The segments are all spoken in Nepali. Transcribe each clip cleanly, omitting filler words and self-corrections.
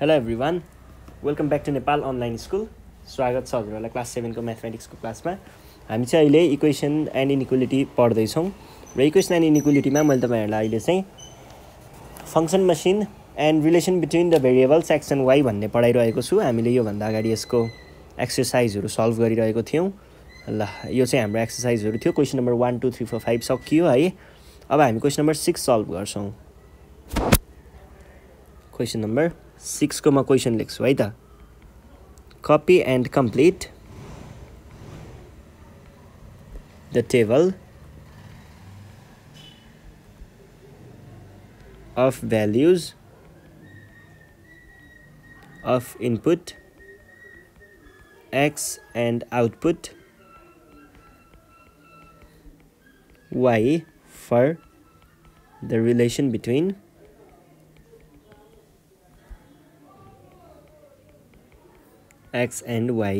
Hello everyone, welcome back to Nepal online school. स्वागत छ हजुरहरूलाई क्लास 7 को मैथमेटिक्स को क्लास में। हामी चाहिँ अहिले इक्वेसन एन्ड इनइक्वालिटी पढ्दै छौं र इक्वेसन एन्ड इनइक्वालिटी में मैले तपाईहरुलाई अहिले चाहिँ function machine and relation between the variables x and y भन्ने पढाइरहेको छु। हामीले यो भन्दा अगाडि यसको एक्सरसाइजहरु सल्भ गरिरहेको थियौं। ल, यो चाहिँ हाम्रो एक्सरसाइजहरु थियो। क्वेशन नंबर 1 2 3 4 5 सकियो है। अब हामी क्वेशन नंबर 6 सल्भ गर्छौं। क्वेशन नंबर 6 को म क्वेशन लेख्छु है त। Copy and complete the table of values of input x and output y for the relation between x and y.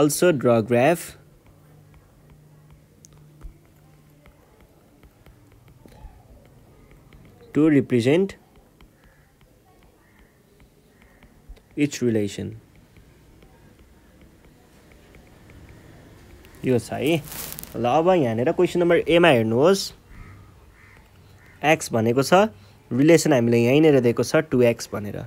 Also draw graph to represent each relation. यो सही। ल, अब यहाँनेर क्वेशन नंबर ए मा हेर्नुहोस्। एक्स भनेको छ, रिलेसन हामीले यहीँनेर दिएको छ 2x भनेर।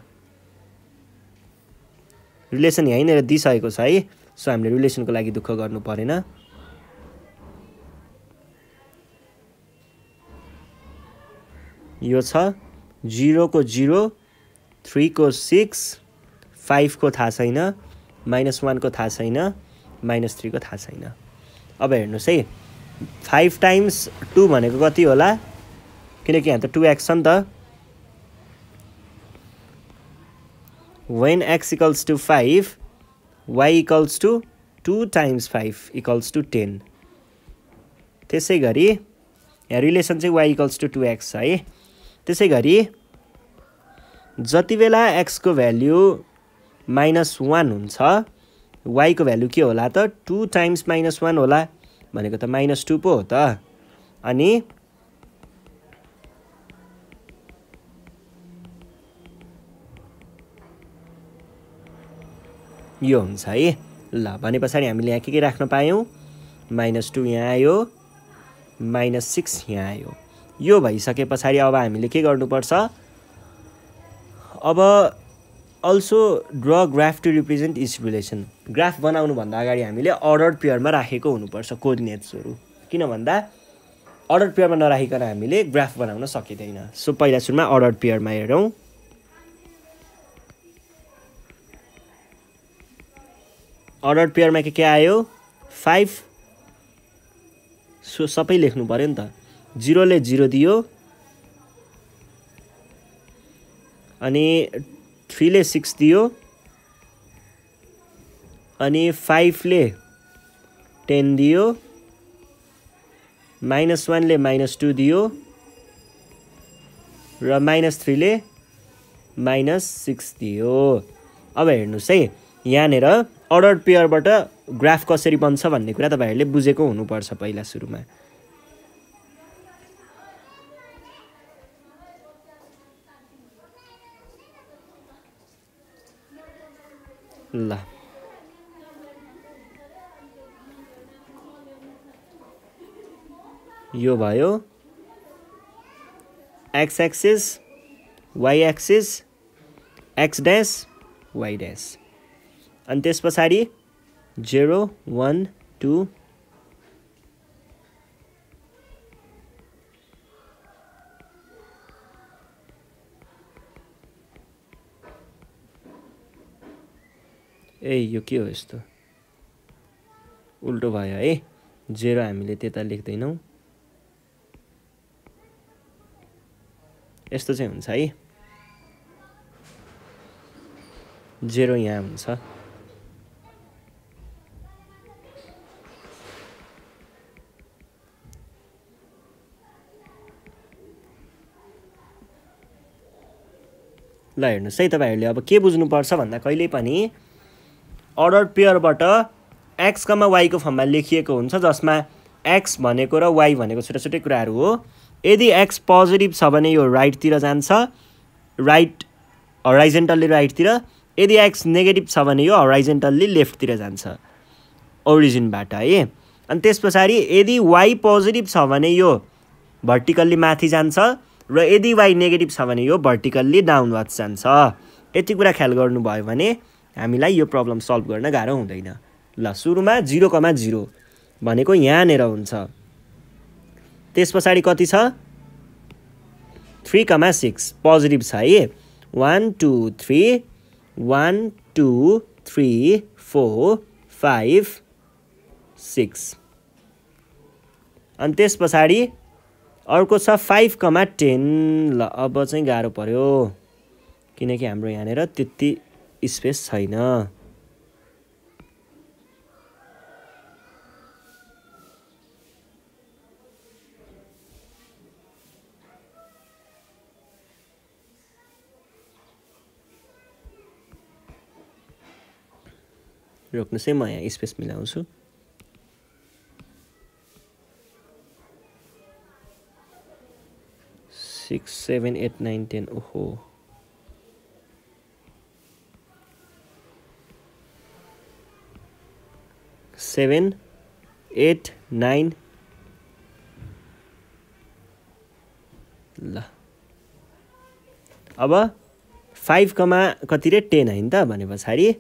रिलेसन यहीँनेर दिइसकेको छ है। सो हामीले रिलेसनको लागि दुःख गर्नु परेन। यो छ 0 को 0, 3 को 6, 5 को थाहा छैन, -1 को थाहा छैन, -3 को थाहा छैन। अब हेर्नुहोस् है, 5 टाइम्स 2 भनेको कति होला? किनकि यहाँ त 2x छ नि त। When x equals to 5, y equals to 2 times 5 equals to 10. त्यसै गरी यहाँ रिलेसन चाहिँ y equals to 2x है। त्यसै गरी जति बेला x को भ्यालु -1 हुन्छ, y को भ्यालु के होला त? 2 टाइम्स -1 होला, भनेको त -2 पो हो त। अनि यो हुन्छ है। ल, भनेपछि हामीले यहाँ के राख्न पायौं? -2 यहाँ आयो, -6 यहाँ आयो। यो भइसकेपछि अब हामीले के गर्नुपर्छ? अब also draw graph to represent each relation. Graph बनाउनु भन्दा अगाडि हामीले अर्डर पेयरमा राखेको हुनुपर्छ कोअर्डिनेट्सहरु। किन भन्दा अर्डर पेयरमा नराखिकन हामीले ग्राफ बनाउन सकिदैन। सो पहिला सुरुमा अर्डर पेयरमा हेरौं। अर्डर पेयरमा के आयो? 5। सो सबै लेख्नु पर्यो नि त। 0 ले 0 दियो, अनि 3 ले 6 दियो, अनि 5 ले 10 दियो, -1 ले -2 दियो, र -3 ले -6 दियो। अब हेर्नुस् है, यहाँनेर अर्डर पेयरबाट ग्राफ कसरी बन्छ भन्ने कुरा तपाईहरुले बुझेको हुनुपर्छ पहिला सुरुमा। ल, यो भयो x axis, y axis, x dash, y dash. अनि त्यसपछि 0 1 2 ए यो के हो यस्तो? उल्टो भयो है। 0 हामीले त्यता लेख्दैनौ, यस्तो चाहिँ हुन्छ है। 0 यहाँ हुन्छ। ल, हेर्नुस् है, तपाईहरुले अब के बुझ्नुपर्छ भन्दा कहिल्यै पनि अर्डर पेयरबाट x, y को फर्ममा लेखिएको हुन्छ, जसमा x भनेको र y भनेको छुट्टै कुराहरु हो। यदि x पोजिटिभ छ भने यो राइटतिर जान्छ, राइट हराइजेन्टल्ली राइट तिर, यदि एक्स नेगेटिभ छ भने यो हराइजेन्टल्ली लेफ्ट तिर जान्छ ओरिजिनबाट है। अनि त्यसपछि यदि वाई पोजिटिभ छ भने यो भर्टिकल्ली माथि जान्छ र यदि वाई नेगेटिभ छ भने यो भर्टिकल्ली डाउनवर्ड्स जान्छ। यति कुरा ख्याल गर्नुभयो भने हामीलाई यो प्रब्लम सल्भ गर्न गाह्रो हुँदैन। ल सुरुमा 0,0 भनेको यहाँनिर हुन्छ, त्यसपछि कति छ 3,6 पोजिटिभ छ है। 1 2 3 1 2 3 4 5 6 अनि त्यसपछि अर्को छ 5,10। ल अब चाहिँ गाह्रो पर्यो किनकि हाम्रो यहाँनिर त्यति स्पेस छैन। रोक्नुहोस् है म यहाँ स्पेस मिलाउँछु। Six seven eight nine ten, ओहो सेवेन एट नाइन। ल अब 5,10 है नि त, भने पछाडि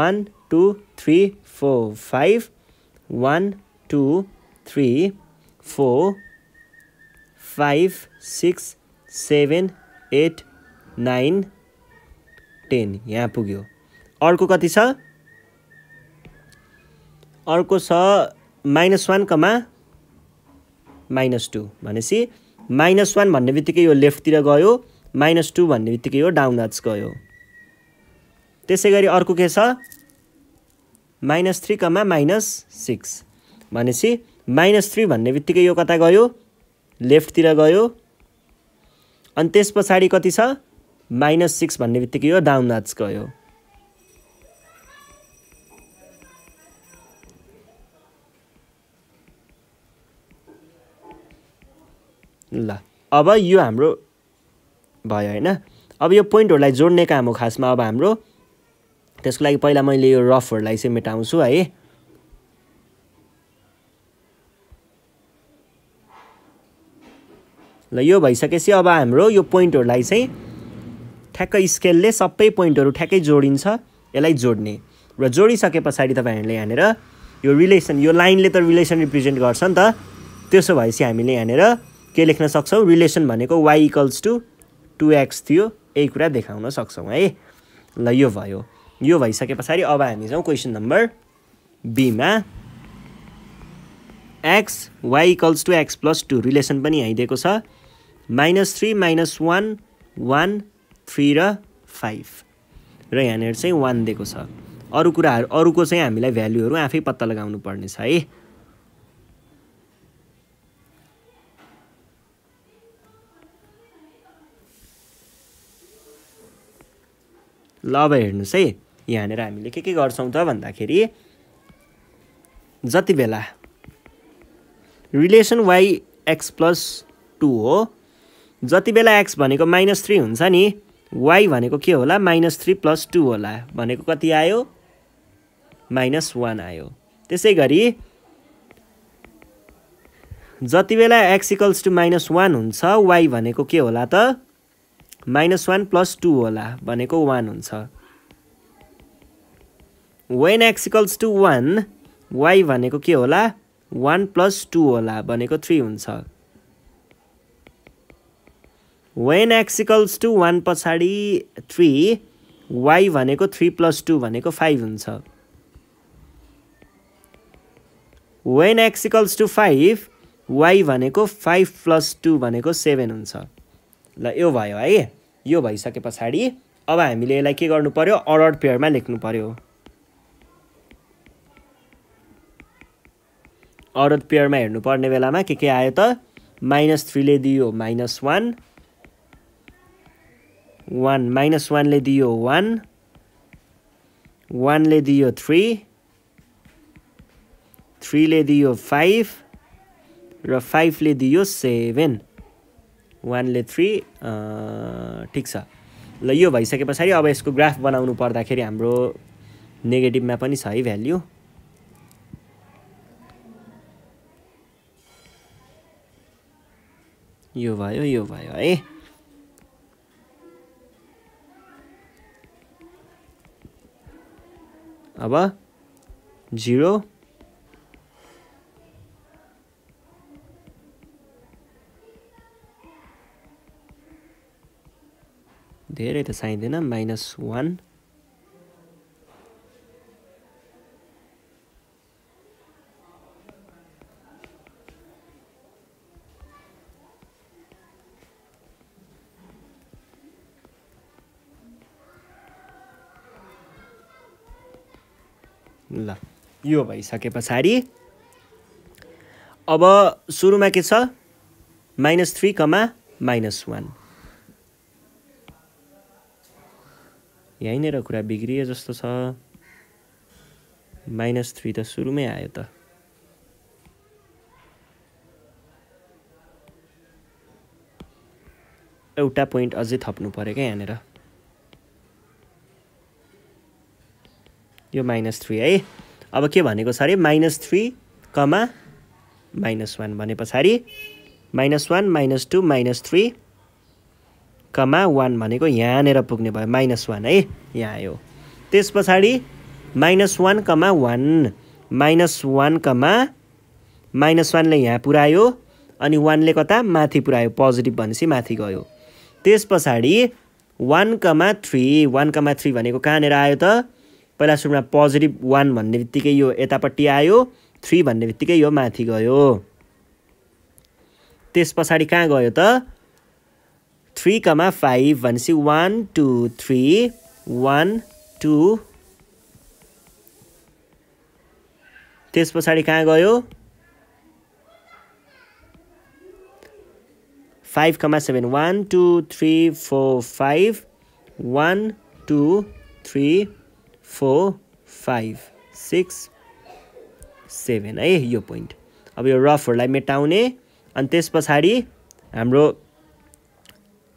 1 2 3 4 5 1 2 3 4 5 6 7 8 9 10 यहाँ पुग्यो। अर्को कति छ, अर्को छ -1,-2 भनेपछि -1 भन्ने बित्तिकै यो लेफ्टतिर गयो, -2 भन्ने बित्तिकै यो डाउनवर्ड्स गयो। त्यसैगरी अर्को के छ -3,-6 भनेपछि -3 भन्ने बित्तिकै यो कता गयो लेफ्टतिर गयो। अनि त्यस पछाडि कति छ -6 भन्ने बित्तिकै यो डाउनवर्ड्स गयो। ल अब यो हाम्रो भयो हैन। अब यो पोइन्टहरुलाई जोड्ने काम हो खासमा। अब हाम्रो त्यसको लागि पहिला मैले यो रफहरुलाई चाहिँ मेटाउँछु है। ल यो भइसकेपछि अब हाम्रो यो पोइन्टहरुलाई चाहिँ ठ्याक्कै स्केलले सबै पोइन्टहरु ठ्याक्कै जोडिन्छ, यसलाई जोड्ने र जोडिसके पछाडि तपाईहरुले यहाँनेर यो रिलेसन, यो लाइनले त रिलेसन रिप्रेजेन्ट गर्छ नि त। त्यसो भएपछि हामीले यहाँनेर के लेख्न सक्छौं, रिलेसन भनेको y = 2x थियो, यही कुरा देखाउन सक्छौं है। ल यो भयो, यो भइसके पछाडि अब हामी जाउँ क्वेसन नम्बर बी मा। एक्स y = x + 2 रिलेसन पनि यहाँ दिएको छ, -3 - 1 1 3 र 5 र यहाँनिर चाहिँ 1 दिएको छ। अरु कुराहरु अरुको चाहिँ हामीलाई भ्यालुहरु आफै पत्ता लगाउनु पर्ने छ है। ल अब हेर्नुस् है यहाँनेर हामीले के गर्छौं त भन्दाखेरि जति बेला रिलेसन y x + 2 हो, जति बेला x भनेको -3 हुन्छ नि, y भनेको के होला -3 + 2 होला, भनेको कति आयो -1 आयो। त्यसैगरी जति बेला x = -1 हुन्छ, y भनेको के होला त -1 + 2 होला, भनेको 1 हुन्छ। When x = 1, y भनेको के होला -1 + 2 होला, भनेको 3 हुन्छ। When x = 1 पछाडि 3, y भनेको 3 + 2 भनेको 5 हुन्छ। When x = 5, y भनेको 5 + 2 भनेको 7 हुन्छ। ल यो भयो है। यो भइसके पछाडि अब हामीले यसलाई के गर्नु पर्यो, ऑड पेयरमा लेख्नु पर्यो। ऑड पेयरमा हेर्नु पर्ने बेलामा के आयो त -3 ले दियो -1, 1 -1 ले दियो 1, 1 ले दियो 3, 3 ले दियो 5 र 5 ले दियो 7। वन ले थ्री ठीक छ। ल यो भइसके पछाडि अब यसको ग्राफ बनाउनु पर्दाखेरि हाम्रो नेगेटिभमा पनि छ है भ्याल्यु। यो भयो है। अब 0 धेरै त चाहिँदैन -1 ल यो भइसके पछाडि अब सुरुमा के छ -3, -1। यहीँनेर कुरा बिग्रिए जस्तो छ। -3 त सुरुमै आयो त। एउटा पोइन्ट अझै थप्नु पर्यो क्या यहाँनेर। यो -3 है। अब के भनेको छ अरे -3, -1 भने पछाडि -1, -2, -3, -1 भनेको यहाँनेर पुग्ने भयो -1 है यहाँ आयो। त्यस पछाडि -1, -1, -1, -1 ले यहाँ पुर्यायो अनि 1 ले कता माथि पुर्यायो पोजिटिभ भनेपछि माथि गयो। त्यस पछाडि 1, 3 भनेको कहाँनेर आयो त पहिला सुरुमा पोजिटिभ 1 भन्ने बित्तिकै यो यतापट्टि आयो, 3 भन्ने बित्तिकै यो माथि गयो। त्यस पछाडि कहाँ गयो त 3, 5 भनेपछि 1, 2, 3, 1, 2। त्यस पछाडि कहाँ गयो 5, 7 1, 2, 3, 4, 5, 1, 2, 3, 4, 5, 6, 7 है यो पोइन्ट। अब यो रफहरूलाई मेटाउने अनि त्यस पछाडि हाम्रो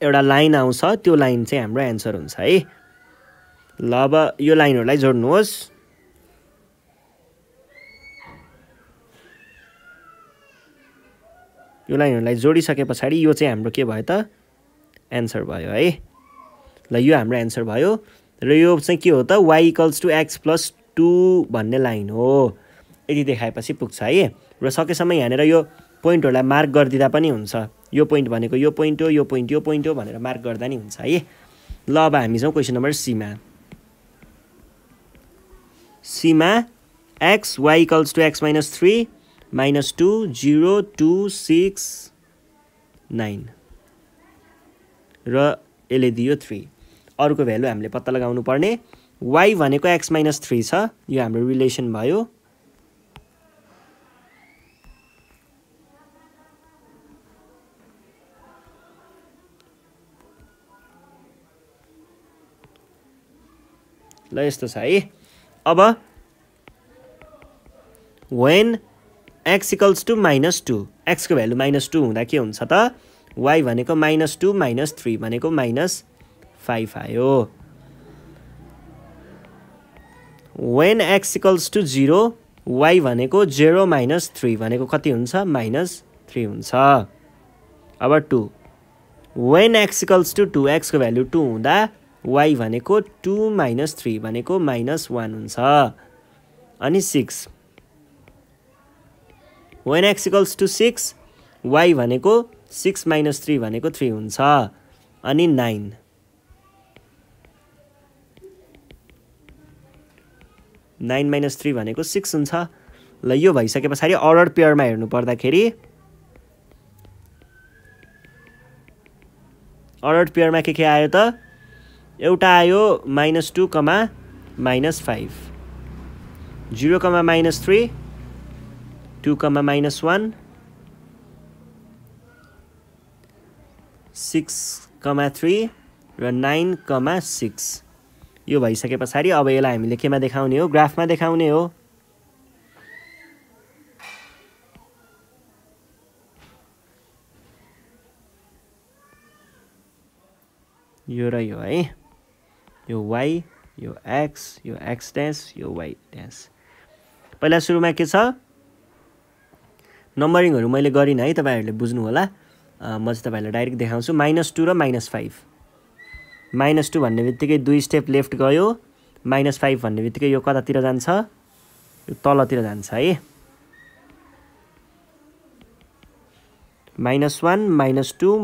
एउटा लाइन आउँछ त्यो लाइन चाहिँ हाम्रो एन्सर हुन्छ है। ल अब यो लाइनहरूलाई जोड्नुहोस्। यो लाइनहरूलाई जोडिसके पछाडि यो चाहिँ हाम्रो के भयो त एन्सर भयो है। ल यो हाम्रो एन्सर भयो र यो चाहिँ के हो त y = x + 2 भन्ने लाइन हो। यदि देखाएपछि पुग्छ है। र सकेसम्म यहाँनेर यो पोइन्टहरूलाई मार्क गरिदिँदा पनि हुन्छ। यो पोइन्ट भनेको यो पोइन्ट हो, यो पोइन्ट यो पोइन्ट हो भनेर मार्क गर्दा नि हुन्छ है। ल अब हामी जाउँ क्वेसन नम्बर सीमा। सीमा x, y = x - 3, -2, 0, 2, 6, 9 र यसले दियो 3। अर्को भ्यालु हामीले पत्ता लगाउनु पर्ने। y भनेको x - 3 छ। यो हाम्रो रिलेसन भयो। ल यस्तो छ है। अब when x = -2 x को भ्यालु -2 हुँदा के हुन्छ त y भनेको -2, -3 भनेको -5 आयो। when x = 0 y भनेको 0, -3 भनेको कति हुन्छ -3 हुन्छ। अब 2 when x = 2 x को भ्यालु 2 हुँदा y भनेको 2, -3 भनेको -1 हुन्छ। अनि 6 when x = 6 y भनेको 6, -3 भनेको 3 हुन्छ। अनि 9 9, -3 भनेको 6 हुन्छ। ल यो भइसके पछाडि अर्डर पेयरमा हेर्नु पर्दाखेरि अर्डर पेयरमा के आयो त एउटा आयो -2, -5 0, -3 2, -1 6, 3 र 9, 6। यो भइसके पछाडि अब यसलाई हामीले केमा देखाउने हो ग्राफमा देखाउने हो। यो र यो है, यो वाई, यो एक्स ड्यास, यो वाई ड्यास। पहिला सुरुमा के छ, नम्बरिङहरु मैले गरिन है, तपाईहरुले बुझ्नु होला। म चाहिँ तपाईहरुलाई डाइरेक्ट देखाउँछु। -2 र -5। -2 भन्ने बित्तिकै दुई स्टेप लेफ्ट गयो, -5 भन्ने बित्तिकै यो कतातिर जान्छ, यो तलतिर जान्छ है। -1 -2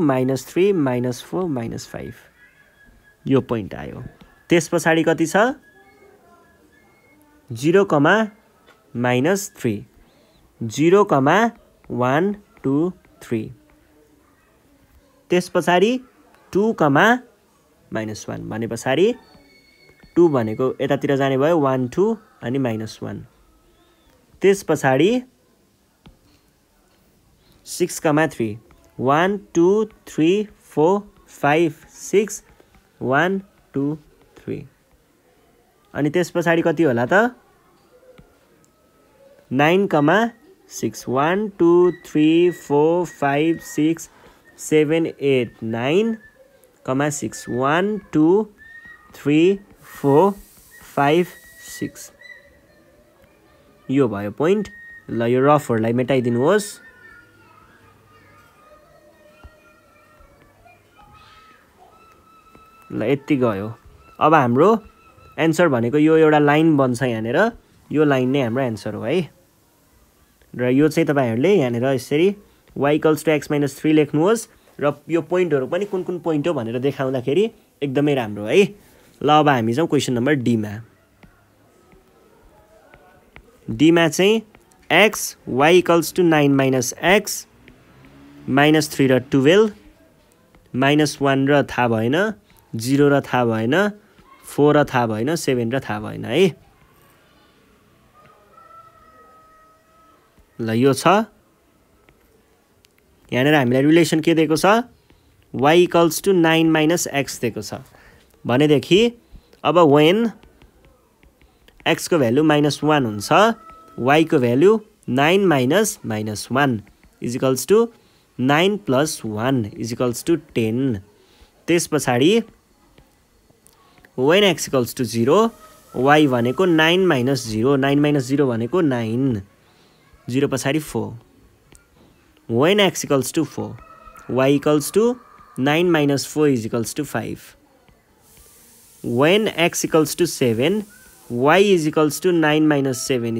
-3 -4 -5 यो पोइन्ट आयो। त्यसपछि कति छ, 0, -3 0, 1, 2, 3। त्यसपछि 2, -1 भनेपछि 2 भनेको यतातिर जाने भयो, 1, 2 अनि -1। त्यसपछि 6, 3 1, 2, 3, 4, 5, 6, 1, 2, 3 अनि त्यसपछि कति होला त, 9, 6 1, 2, 3, 4, 5, 6, 7, 8, 9, 6 1, 2, 3, 4, 5, 6 यो भयो पोइन्ट। ल यो रफहरूलाई मेटाइदिनुहोस्। ल यति गयो। अब हाम्रो एन्सर भनेको यो एउटा लाइन बन्छ यहाँनिर, यो लाइन नै हाम्रो एन्सर हो है। र यो चाहिँ तपाईहरुले यहाँनिर यसरी y = (x - 3) लेख्नुहोस् र यो पोइन्टहरु पनि कुन पोइन्ट हो भनेर देखाउँदाखेरि एकदमै राम्रो है। ल अब हामी जाउँ क्वेशन नम्बर डी मा। डी मा चाहिँ x y = 9 -x -3 र 12 -1 र थाहा भएन, 0 र थाहा भएन, 4 र थाहा भएन, 7 र थाहा भएन है। ल यो छ यहाँनिर हामीलाई रिलेसन के दिएको छ, y = (9 - x) दिएको छ भनेदेखि अब वेन x को भ्यालु -1 हुन्छ, y को भ्यालु 9 - -1 = 9 + 1 = 10। त्यसपछि वेन x = 0 y भनेको 9 - 0 9 - 0 भनेको 9 0 पछि 4 when x = 4 y = (9 - 4 = 5 when x = 7 y = (9 - 7 =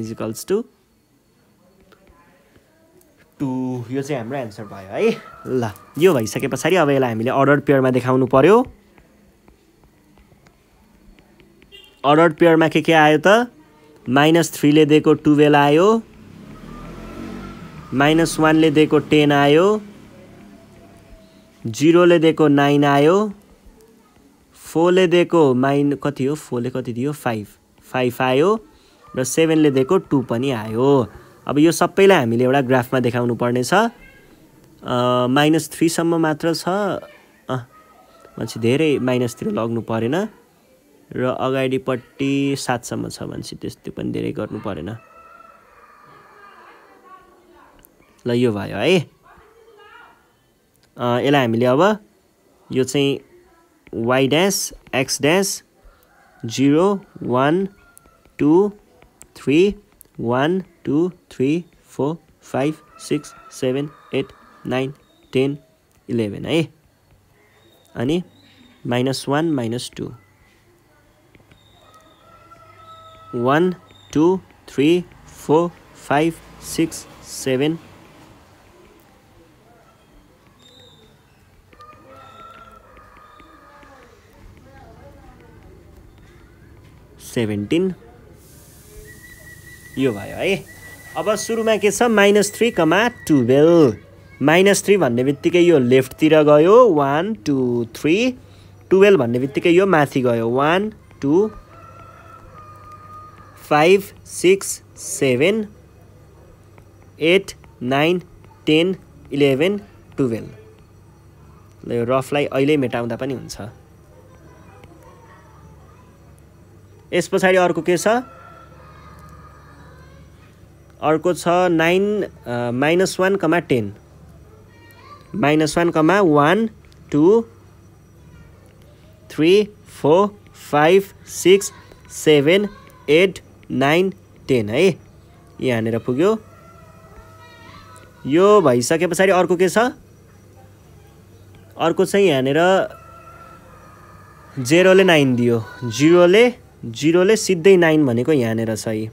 2 यो चाहिँ हाम्रो आन्सर भयो है। ल यो भइसकेपछि अब यसलाई हामीले अर्डर पेयरमा देखाउनु पर्यो। अर्डर पेयरमा के आयो त, -3 ले दिएको 12 आयो, -1 ले दिएको 10 आयो, 0 ले दिएको 9 आयो, 4 ले दिएको कति हो, 4 ले कति दियो, 5 आयो र 7 ले दिएको 2 पनि आयो। अब यो सबैलाई हामीले एउटा ग्राफमा देखाउनु पर्ने छ। -3 सम्म मात्र छ, मान्छे धेरै -3 लग्नु परेन र अगाडिपट्टि 7 सम्म छ, मान्छे त्यस्तो पनि धेरै गर्नु परेन। ल यो भयो है। यसलाई हामीले अब यो चाहिँ y' x' 0, 1, 2, 3 1, 2, 3, 4, 5, 6, 7, 8, 9, 10, 11 है अनि -1, -2 1, 2, 3, 4, 5, 6, 7 17 यो भयो है। अब सुरुमा के छ, -3, 12 -3 भन्ने बित्तिकै यो लेफ्टतिर गयो, 1, 2, 3 12 भन्ने बित्तिकै यो माथि गयो, 1, 2, 5, 6, 7, 8, 9, 10, 11, 12 ल यो रफलाई अहिले मेटाउँदा पनि हुन्छ। यस पछाडि अर्को के छ, अर्को छ -1, 10 -1, 1 2 3 4 5 6 7 8 9 10 हाई यहाँ पुग्यो। यो भइसके पछाडि अर्को के छ, अर्को चाहिँ यहाँ 0 ले 9 दियो, 0 ले 0 ले सीधे 9 भनेको यहाँ सही।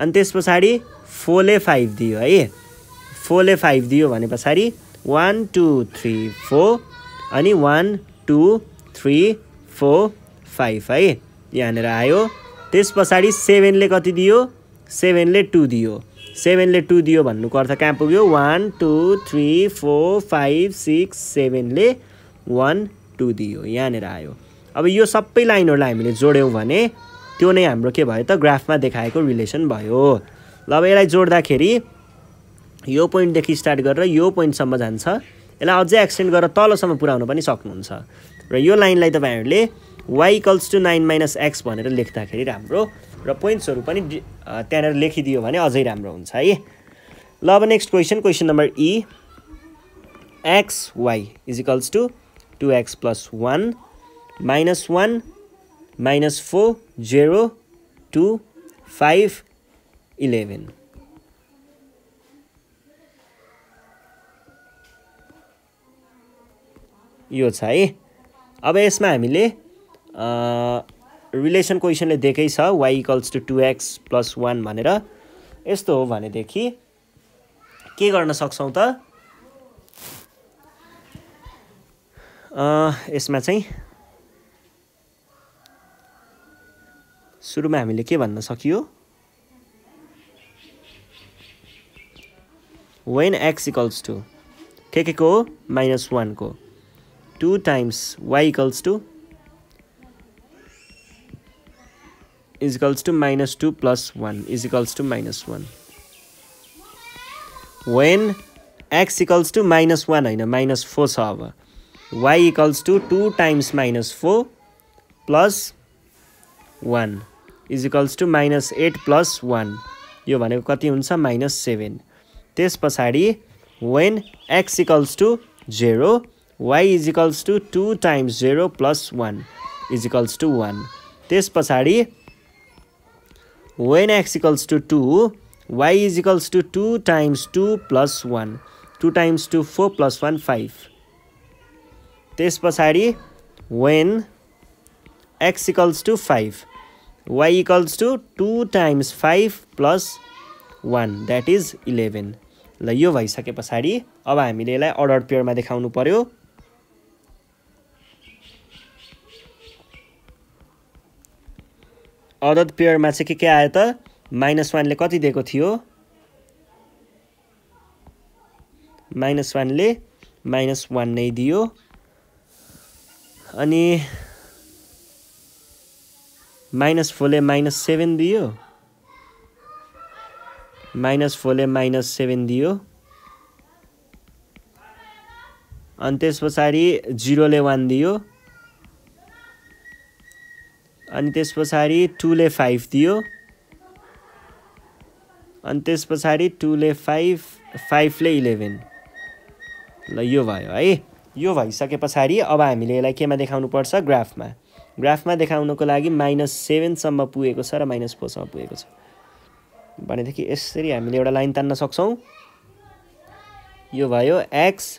अनि त्यस पछाडि 4 ले 5 दियो है, 4 ले 5 दियो भने पछाडि 1 2 3 4 अनि 1 2 3 4 5 है यहाँ आयो। त्यस पछाडि 7 ले कति दियो, 7 ले 2 दियो, 7 ले 2 दियो भन्नुको अर्थ कहाँ पुग्यो, 1 2 3 4 5 6 7 ले 1 2 दियो यहाँ आयो। अब यो सबै लाइनहरूलाई हामीले जोड्यौं भने त्यो नै हाम्रो के भयो त, ग्राफमा देखाएको रिलेसन भयो। ल अब यसलाई जोड्दाखेरि यो पोइन्ट देखि स्टार्ट गरेर यो पोइन्टसम्म जान्छ, यसलाई अझै एक्सटेन्ड गरेर तलसम्म पुर्याउन पनि सक्नुहुन्छ। र यो लाइनलाई तपाईहरुले y = 9 - x भनेर लेख्दाखेरि राम्रो, र पोइन्ट्सहरु पनि त्यहाँ लेखिदियो भने अझै राम्रो हुन्छ है। ल अब next question, question number E, x y = (2x + 1 - 1 - 4 0 2 5 11। यो छ है। अब यसमा हामीले रिलेसन क्वेसनले देखेकै छ y = 2x + 1 भनेर। यस्तो हो भनेदेखि के गर्न सक्छौँ त, यसमा चाहिँ सुरुमा हामीले के भन्न सकियो, when x = के को हो, -1 को, 2 times y = (−2 + 1 = -1). When x = -1 है ना, -4 छ। अब y = 2 times (−4 + 1 = -8 + 1 यो भनेको कति हुन्छ, -7। त्यस पछाडि when x = 0 y = 2 times 0 + 1 = 1। त्यस पछाडि when x = 2 y = 2 times 2 + 1 2 times 2 = 4 + 1 = 5। त्यस पछाडि when x = 5 y = 2 times 5 + 1 that is 11। ल यो भइसके पछाडि अब हामीले यसलाई अर्डर पेयरमा देखाउनु पर्यो। अर्डर पेयरमा चाहिँ के आयो त, -1 ले कति दिएको थियो, -1 ले -1 नै दियो। अनि -4 ले -7 दियो, -4 ले -7 दियो। अनि त्यस पछाडि 0 ले 1 दियो, अनि त्यस पछाडि 2 ले 5 दियो, अनि त्यस पछाडि 2 ले 5 5 ले 11। ल यो भयो है। यो भइसके पछाडि अब हामीले यसलाई केमा देखाउनु पर्छ, ग्राफमा। ग्राफमा देखाउनको लागि -7 सम्म पुगेको छ र -4 सम्म पुगेको छ भनेदेखि यसरी हामीले एउटा लाइन तान्न सक्छौँ। यो भयो x,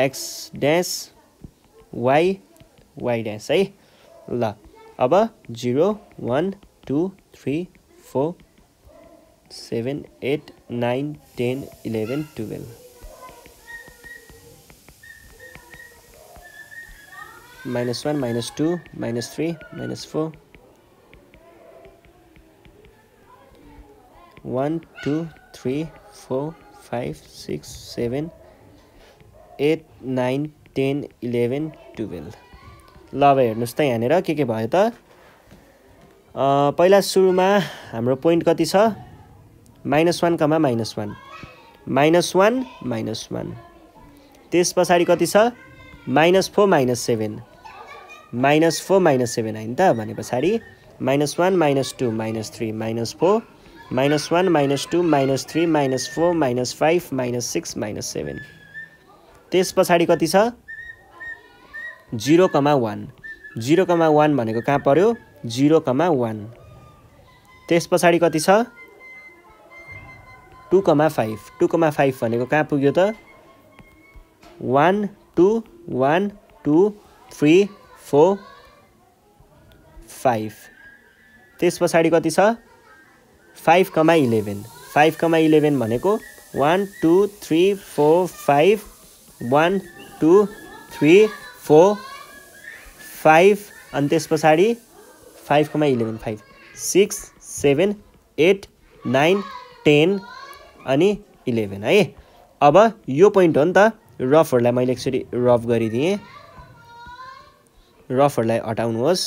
x-y, y-' है। ल अब 0 1 2 3 4 7 8 9 10 11 12 -1 - 2 - 3 - 4 1 2 3 4 5 6 7 8 9 10 11 12। ल अब हेर्नुस् त यहाँ के भयो त। पहिला सुरुमा हाम्रो पोइन्ट कति छ, -1, -1 -1 -1। त्यस पछाडि कति छ, -4 - -7 -4 - 7 हैन त। भने पछाडि -1 - 2 - 3 - 4 -1, -2, -3, -4, -5, -6, -7. त्यस पछाडी कति छ 0,1 0,1 भनेको कहाँ पर्यो 0,1. त्यस पछाडी कति छ 2,5 2,5 भनेको कहाँ पुग्यो त 1, 2, 1, 2, 3, 4, 5. त्यस पछाडी कति छ 5,11 5,11 भनेको 1, 2, 3, 4, 5 1, 2, 3, 4, 5 अनि त्यस पछाडी 5,11 5 6, 7, 8, 9, 10 अनि 11 है. अब यो पॉइंट हो नि त रफहरुलाई मैले एकचोटी रफ गरिदिए रफहरुलाई हटाउनुहोस्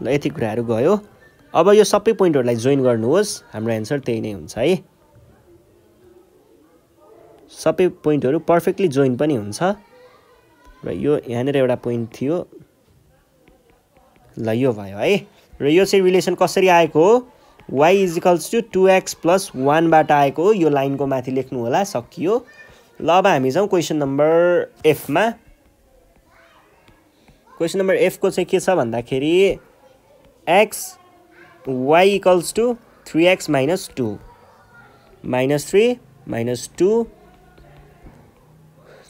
ल यति कुराहरु गयो. अब यो सबै पोइन्टहरुलाई जोइन गर्नुहोस् हाम्रो आन्सर त्यही नै हुन्छ है. सबै पोइन्टहरु पर्फेक्टली जोइन पनि हुन्छ र यो यहाँ नेर एउटा पोइन्ट थियो ल यो भयो है. र यो चाहिँ रिलेसन कसरी आएको हो y = 2x + 1 बाट आएको हो. यो लाइनको माथि लेख्नु होला सकियो. ल अब हामी जाउँ क्वेशन नम्बर f मा. क्वेशन नम्बर f को चाहिँ के छ भन्दाखेरि x y = 3x - 2 -3 -2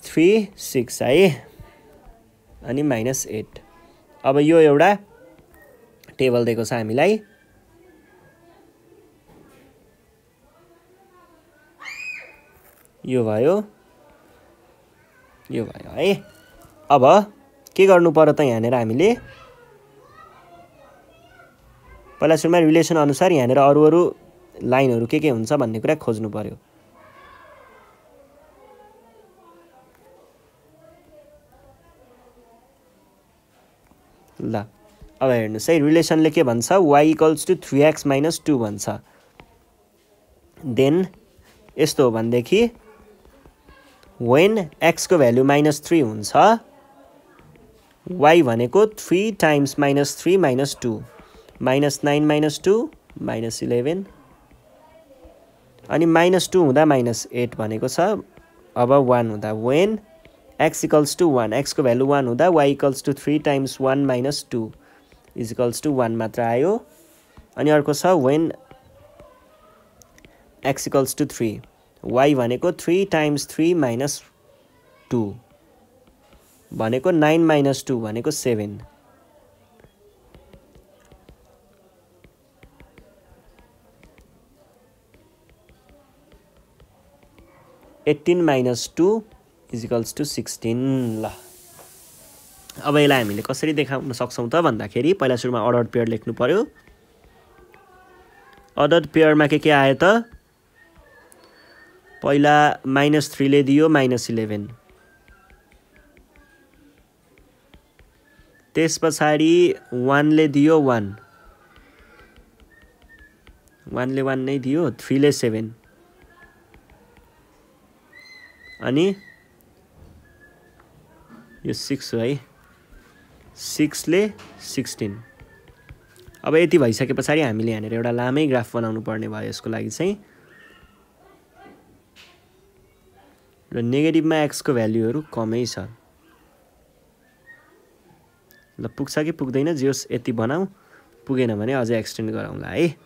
3 6 है अनि -8. अब यो एउटा टेबल दिएको छ हामीलाई यो भयो है. अब के गर्नु पर्यो त यहाँ नेर हामीले पहिला सुरुमा रिलेसन अनुसार यहाँ नेर अरु लाइनहरु के हुन्छ भन्ने कुरा खोज्नु पर्यो. ल अब हेर्नुस् है रिलेसनले के भन्छ y = 3x - 2 भन्छ. देन यस्तो हो भन्देखि when x को भ्यालु -3 हुन्छ y भनेको 3 × (-3, -2 -9, -2 -11 अनि -2 हुँदा -8 भनेको छ. अब 1 हुँदा when x = 1 x को भ्यालु 1 हुँदा y = 3 × (1 - 2 = 1 मात्र आयो. अनि अर्को छ when x = 3 y भनेको 3 × (3, -2 भनेको 9 - 2 भनेको 7. (18 - 2 = 16 ल अब यसलाई हामीले कसरी देखाउन सक्छौं त भन्दाखेरि पहिला सुरुमा अर्डर पेयर लेख्नु पर्यो. अर्डर पेयरमा के आयो त पहिला -3 ले दियो -11 त्यस पछाडी 1 ले दियो 1 1 ले 1 नै दियो 3 ले 7 अनि यो 6 हो है 6 ले 16. अब यति भइसकेपछि हामीले यहाँ एउटा लामै ग्राफ बनाउनु पर्ने भयो यसको लागि चाहिँ र नेगेटिभ मा x को भ्यालुहरु कमै छ ल पुग्छ कि पुग्दैन जियोस यति बनाऊ पुगेन भने अझै एक्सटेन्ड गराउँला है.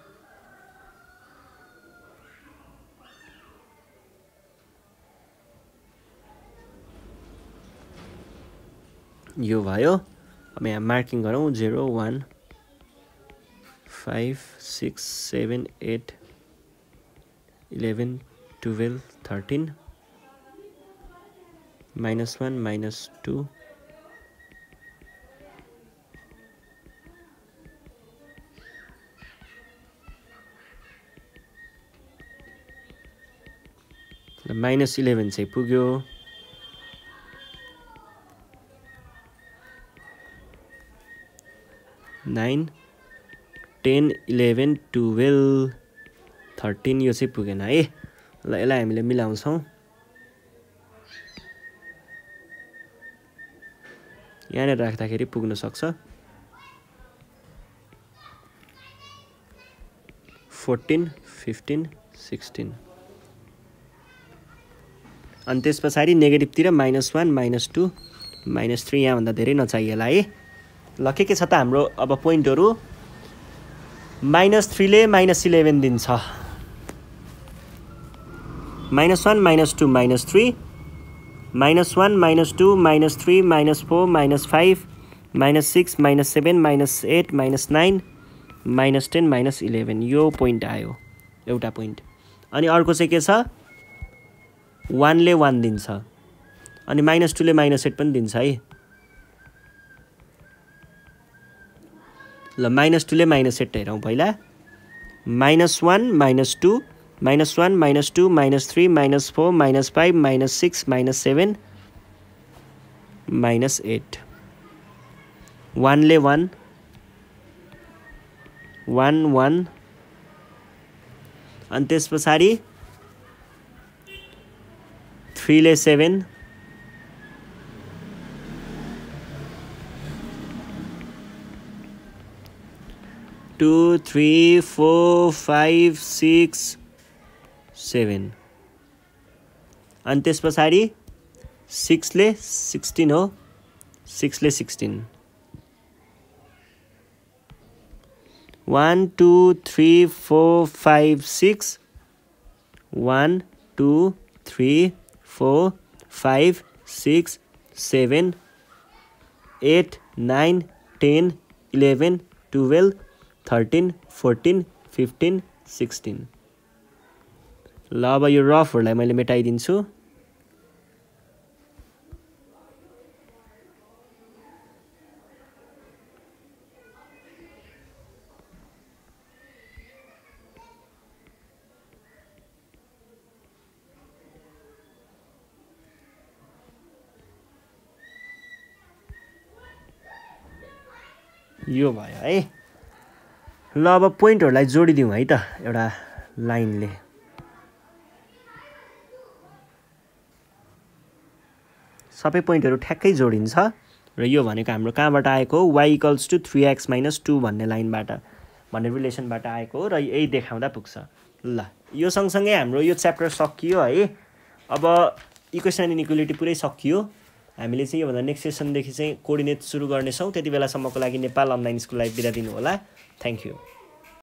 यो भयो. अब यहाँ मार्किङ गरौँ 0 1 5 6 7 8 11 12 13 -1 -2 ल -11 चाहिँ पुग्यो. (9 10 11 12 13 यो चाहिँ पुगेन है. ल यसलाई हामीले मिलाउँछौँ. यहाँ राख्दाखेरि पुग्न सक्छ 14, 15, 16. अनि त्यस पछाडी नेगेटिभ तिर -1 -2 -3 यहाँ भन्दा धेरै नचाहि होला है। ल के छ त हाम्रो अब प्वाइन्टहरु -3 ले -11 दिन्छ, -1 -2 -3 -1 -2 -3 -4 -5 -6 -7 -8 -9 -10 -11 यो प्वाइन्ट आयो एउटा प्वाइन्ट। अनि अर्को चाहिँ के छ, 1 ले 1 दिन्छ अनि -2 ले -8 पनि दिन्छ है। ल -2 ले -8 हेरौं पहिला, -1 -2 -1 -2 -3 -4 -5 -6 -7 -8 1 ले 1 1 1 अनि त्यसपछि 3 ले 7 2 3 4 5 6 7 अनि त्यसपछि 6 ले 16 हो, 6 ले 16 1 2 3 4 5 6 1 2 3 4 5 6 7 8 9 10 11 12 13 14 15 16। ल अब यो रफहरुलाई मैले मेटाइदिन्छु। यो भयो है। ल अब प्वाइन्टहरुलाई जोडिदिउँ है त एउटा लाइनले। सबै प्वाइन्टहरु ठ्याक्कै जोडिन्छ र यो भनेको हाम्रो कहाँबाट आएको हो, y = 3x - 2 भन्ने लाइनबाट, भन्ने रिलेसनबाट आएको हो र यही देखाउँदा पुग्छ। ल यो सँगसँगै हाम्रो यो च्याप्टर सकियो है। अब इक्वेसन एन्ड इनइक्वालिटी पुरै सकियो। हामीले चाहिँ यो भन्दा नेक्स्ट सेसनदेखि चाहिँ कोर्डिनेट सुरु गर्नेछौँ। त्यति बेलासम्मको लागि नेपाल अनलाइन स्कुल लाइभ बिदा दिनु होला। Thank you.